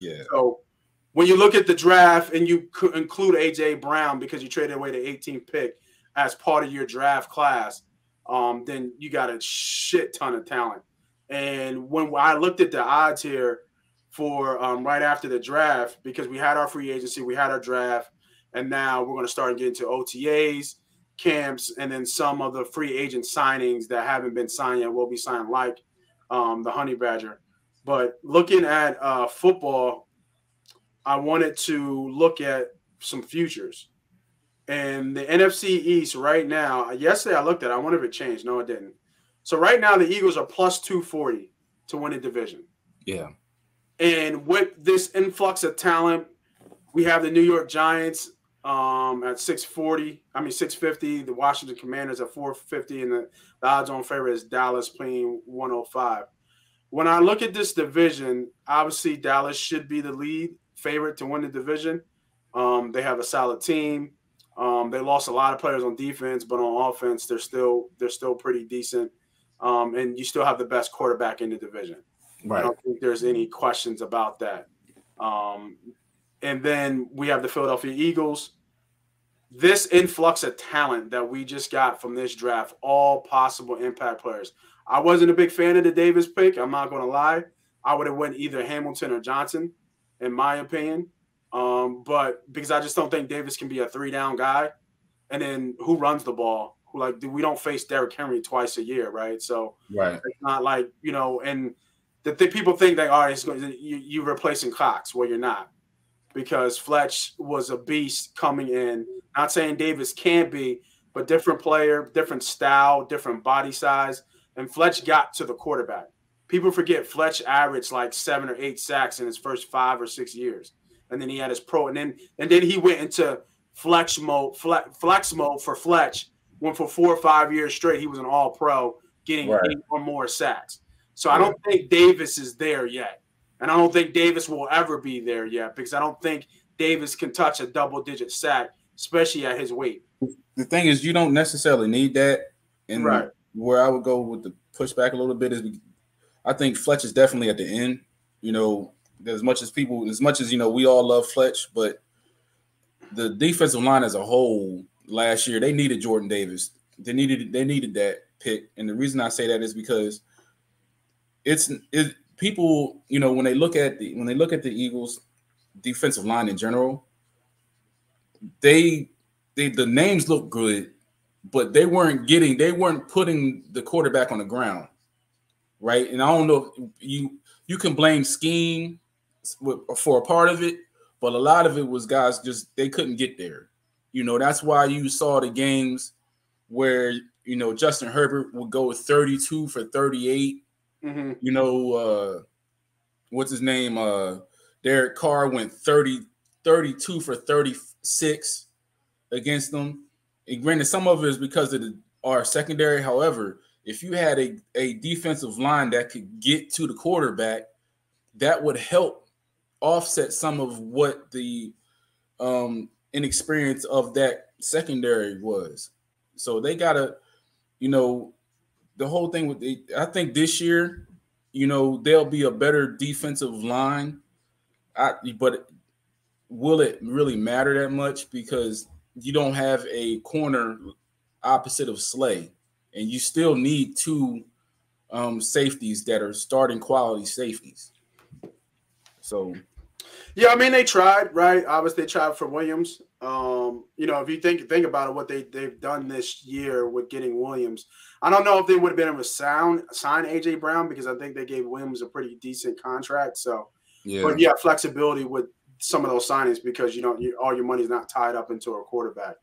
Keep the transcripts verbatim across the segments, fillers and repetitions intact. Yeah. So when you look at the draft and you include A J Brown because you traded away the eighteenth pick as part of your draft class, um, then you got a shit ton of talent. And when I looked at the odds here for um, right after the draft, because we had our free agency, we had our draft, and now we're going to start getting to O T As, camps, and then some of the free agent signings that haven't been signed yet will be signed, like um, the Honey Badger. But looking at uh, football, I wanted to look at some futures. And the N F C East right now, yesterday I looked at it. I wonder if it changed. No, it didn't. So right now the Eagles are plus two forty to win the division. Yeah. And with this influx of talent, we have the New York Giants um, at six forty. I mean, six fifty. The Washington Commanders at four fifty. And the, the odds-on favorite is Dallas playing one oh five. When I look at this division, obviously Dallas should be the lead favorite to win the division. Um, they have a solid team. Um, they lost a lot of players on defense, but on offense, they're still they're still pretty decent. Um, and you still have the best quarterback in the division. Right. I don't think there's any questions about that. Um, and then we have the Philadelphia Eagles. This influx of talent that we just got from this draft, all possible impact players. I wasn't a big fan of the Davis pick. I'm not going to lie. I would have went either Hamilton or Johnson, in my opinion. Um, but because I just don't think Davis can be a three-down guy. And then who runs the ball? Who, like, we don't face Derrick Henry twice a year, right? So right. It's not like, you know, and the th people think that, all right, it's going to, you, you're replacing Cox. Well, you're not, because Fletch was a beast coming in. Not saying Davis can't be, but different player, different style, different body size. And Fletch got to the quarterback. People forget Fletch averaged like seven or eight sacks in his first five or six years. And then he had his pro. And then and then he went into flex mode, flex mode for Fletch. Went for four or five years straight. He was an all pro, getting right. eight or more sacks. So I don't think Davis is there yet. And I don't think Davis will ever be there yet, because I don't think Davis can touch a double-digit sack, especially at his weight. The thing is, you don't necessarily need that. And right. Where I would go with the pushback a little bit is, I think Fletch is definitely at the end. You know, as much as people, as much as, you know, we all love Fletch, but the defensive line as a whole last year, they needed Jordan Davis. They needed they needed that pick. And the reason I say that is because it's it, people, you know, when they look at the when they look at the Eagles defensive line in general, they they the names look good. But they weren't getting, they weren't putting the quarterback on the ground, right? And I don't know if you you can blame scheme for a part of it, but a lot of it was guys just they couldn't get there. You know, that's why you saw the games where, you know, Justin Herbert would go with thirty-two for thirty-eight. Mm-hmm. You know, uh, what's his name? Uh, Derek Carr went thirty, thirty-two for thirty-six against them. And granted, some of it is because of the, our secondary. However, if you had a, a defensive line that could get to the quarterback, that would help offset some of what the um, inexperience of that secondary was. So they got to, you know, the whole thing with the, I think this year, you know, they'll be a better defensive line. I, but will it really matter that much? Because you don't have a corner opposite of Slay, and you still need two um, safeties that are starting quality safeties. So, yeah, I mean, they tried, right? Obviously, they tried for Williams. Um, you know, if you think think about it, what they they've done this year with getting Williams, I don't know if they would have been able to sound, sign A J Brown, because I think they gave Williams a pretty decent contract. So, yeah. But yeah, flexibility with some of those signings, because you don't, you, all your money is not tied up into a quarterback.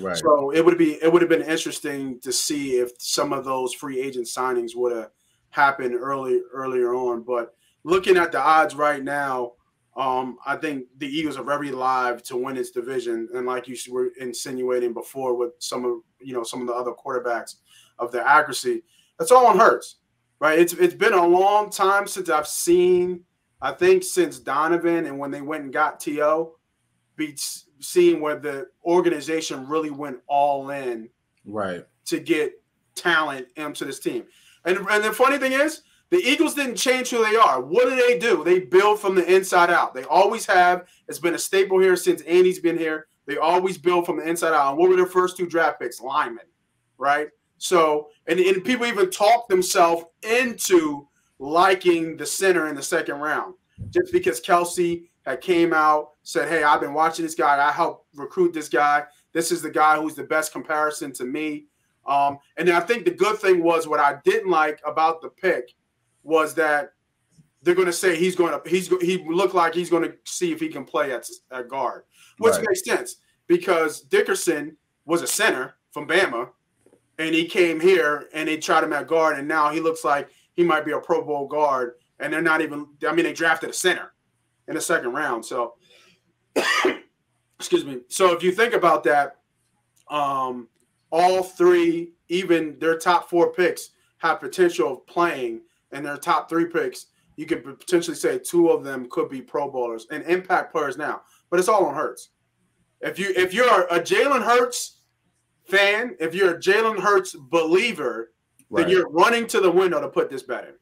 Right. So it would be, it would have been interesting to see if some of those free agent signings would have happened early, earlier on. But looking at the odds right now, um, I think the Eagles are very live to win its division. And like you were insinuating before with some of, you know, some of the other quarterbacks of their accuracy, that's all on Hurts, right? It's, it's been a long time since I've seen, I think since Donovan and when they went and got T O, beats seeing where the organization really went all in, right, to get talent into this team. And and the funny thing is, The Eagles didn't change who they are. What do they do? They build from the inside out. They always have. It's been a staple here since Andy's been here. They always build from the inside out. And what were their first two draft picks? Linemen, right? So, and, and people even talk themselves into liking the center in the second round just because Kelsey had came out, said, hey, I've been watching this guy. I helped recruit this guy. This is the guy who's the best comparison to me. Um, and then I think the good thing was what I didn't like about the pick was that they're going to say he's going to he's he looked like he's going to see if he can play at, at guard, which right. makes sense because Dickerson was a center from Bama, and he came here and they tried him at guard, and now he looks like he might be a Pro Bowl guard, and they're not even. I mean, they drafted a center in the second round, so excuse me. So if you think about that, um, all three, even their top four picks, have potential of playing. And their top three picks, you could potentially say two of them could be Pro Bowlers and impact players now. But it's all on Hurts. If you if you're a Jalen Hurts fan, if you're a Jalen Hurts believer, right. then you're running to the window to put this bet in.